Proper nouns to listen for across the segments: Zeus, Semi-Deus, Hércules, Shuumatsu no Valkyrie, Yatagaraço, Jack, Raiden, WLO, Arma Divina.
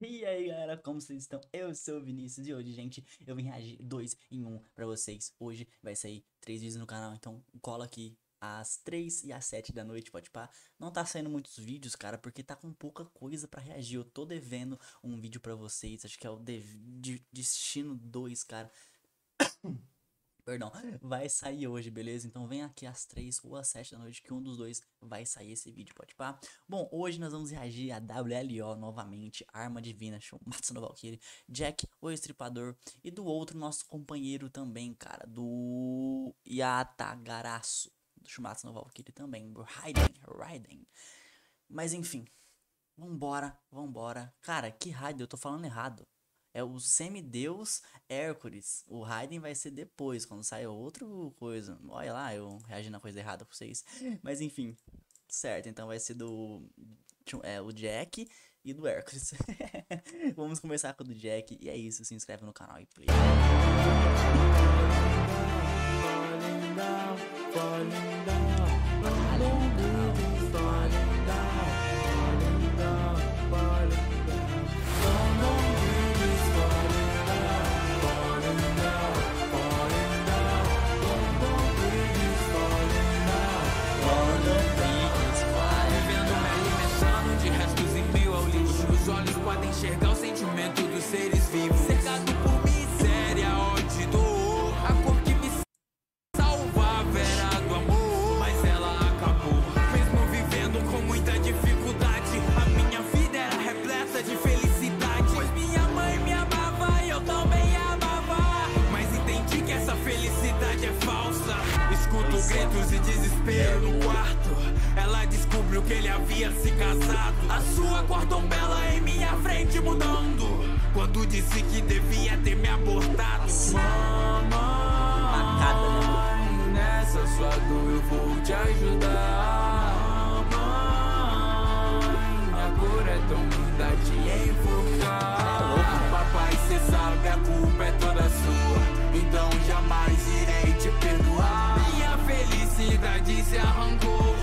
E aí galera, como vocês estão? Eu sou o Vinícius e hoje, gente, eu vim reagir 2 em 1 pra vocês. Hoje vai sair 3 vídeos no canal, então cola aqui às 3 e às 7 da noite, pode pá. Não tá saindo muitos vídeos, cara, porque tá com pouca coisa pra reagir. Eu tô devendo um vídeo pra vocês, acho que é o Destino 2, cara. Perdão, vai sair hoje, beleza? Então vem aqui às 3 ou às 7 da noite que um dos dois vai sair esse vídeo, pode pá? Bom, hoje nós vamos reagir a WLO novamente, Arma Divina, Shuumatsu no Valkyrie, Jack, o Estripador, e do outro nosso companheiro também, cara, do Yatagaraço, do Shuumatsu no Valkyrie também, Raiden. Mas enfim, vambora. Cara, que Raiden, eu tô falando errado. É o semideus Hércules. O Raiden vai ser depois, quando sai outra coisa. Olha lá, eu reagindo a coisa errada pra vocês. Mas enfim, certo. Então vai ser do o Jack e do Hércules. Vamos começar com o do Jack. E é isso, se inscreve no canal e play. Enxergar o sentimento dos seres vivos, cercado por miséria, ódio e dor. A cor que me salvava era do amor, mas ela acabou. Mesmo vivendo com muita dificuldade, a minha vida era repleta de felicidade, pois minha mãe me amava e eu também amava. Mas entendi que essa felicidade é falsa. Escuto gritos e desespero no quarto. Ela descobriu que ele havia se casado. A sua cordombela em minha frente mudando, quando disse que devia ter me abortado. Mamãe, nessa sua dor eu vou te ajudar. Mamãe, a cor é tão linda de enforcar. Papai, cê sabe, a culpa é toda sua, então jamais irei te perdoar. Minha felicidade se arrancou,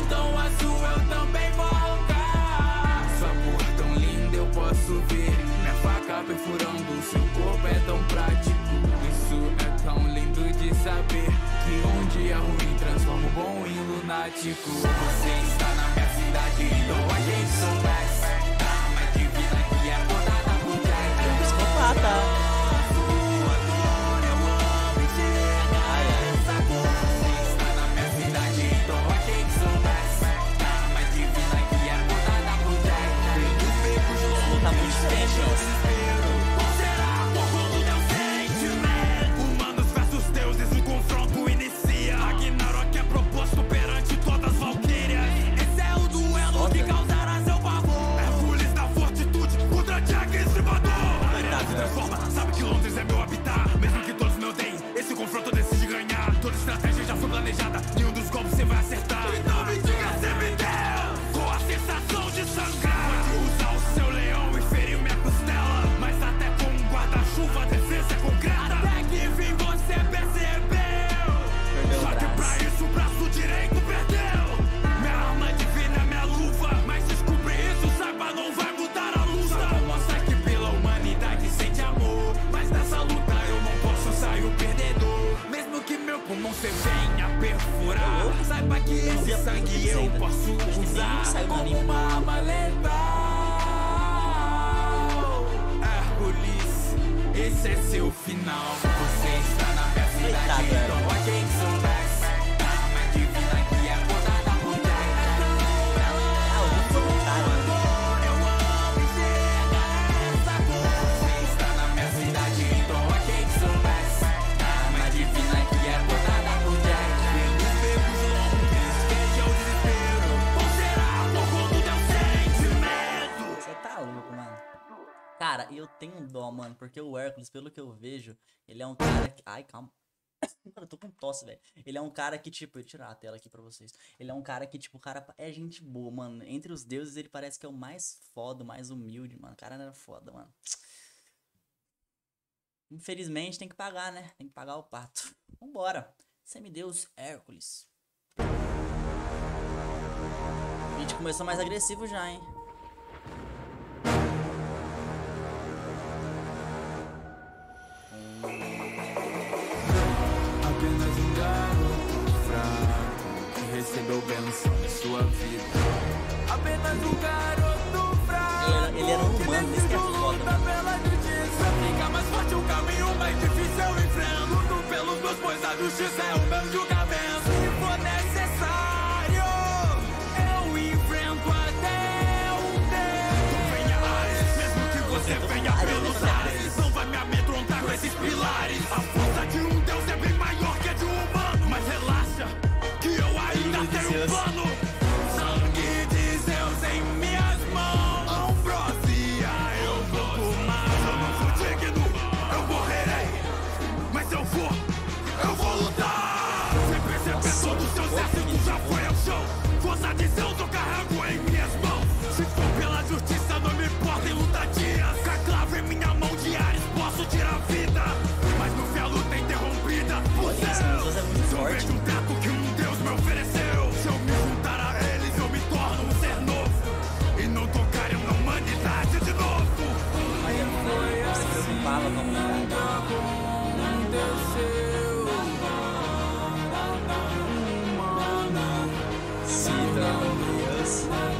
então a sua eu também vou arrancar. Sua cor tão linda eu posso ver, minha faca perfurando, seu corpo é tão prático. Isso é tão lindo de saber, que um dia ruim transforma o bom em lunático. Você está na minha cidade, então a gente soubesse da Arma Divina que é contada por Jack. Desculpa, esse é seu final. Você está na minha cidade, então a gente soubesse da Arma Divina que é contada por Jack. Sua cor eu amo e chega essa cor. Você está na minha cidade, então a gente soubesse da Arma Divina que é contada por Jack. Pelos meus longos, veja o desespero, ou será por conta do teu sentimento? Você tá louco, mano. Cara, eu tenho dó, mano, porque o Hércules, pelo que eu vejo, ele é um cara que... Ai, calma. Mano, eu tô com tosse, velho. Ele é um cara que, tipo... Eu vou tirar a tela aqui pra vocês. Ele é um cara que, tipo, o cara é gente boa, mano. Entre os deuses, ele parece que é o mais foda, o mais humilde, mano. O cara era foda, mano. Infelizmente, tem que pagar, né? Tem que pagar o pato. Vambora. Semideus Hércules. A gente começou mais agressivo já, hein? dou benção em sua vida. Apenas um garoto fraco. Ele era um humano, esse que é foda. Luta pela justiça, fica mais forte o caminho, mais difícil eu enfrento. Luto pelos meus pois a justiça é o meu julgamento. Se for necessário, eu enfrento até o tempo. Venha Ares, mesmo que você venha pelos ares, não vai me amedrontar com esses pilares. A força de um deus é bem maior que a de um humano, mas relaxa, que eu ainda tenho um plano. Todo o seu exército já foi ao chão. Força de Zeus eu carrego em minhas mãos. Se for pela justiça não me importa em lutadias. Com a clave em minha mão de Ares posso tirar a vida, mas não vi a luta interrompida por Deus. Eu vejo um trato que um Deus me ofereceu. Se eu me juntar a eles eu me torno um ser novo e não tocarem na humanidade de novo. Aí eu falei, nossa, eu me falo na humanidade. Um Deus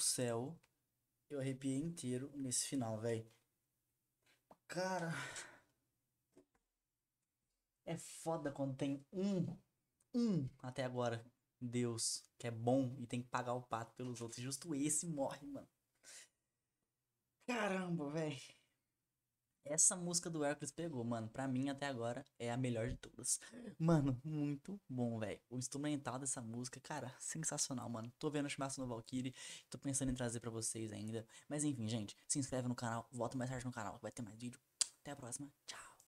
seu. Céu, eu arrepiei inteiro nesse final, velho. Cara, é foda quando tem um até agora Deus que é bom e tem que pagar o pato pelos outros. Justo esse morre, mano. Caramba, velho. Essa música do Hércules pegou, mano. Pra mim, até agora, é a melhor de todas. Mano, muito bom, velho. O instrumental dessa música, cara, sensacional, mano. Tô vendo o Shuumatsu no Valkyrie. Tô pensando em trazer pra vocês ainda. Mas enfim, gente, se inscreve no canal. Volta mais tarde no canal. Vai ter mais vídeo. Até a próxima. Tchau.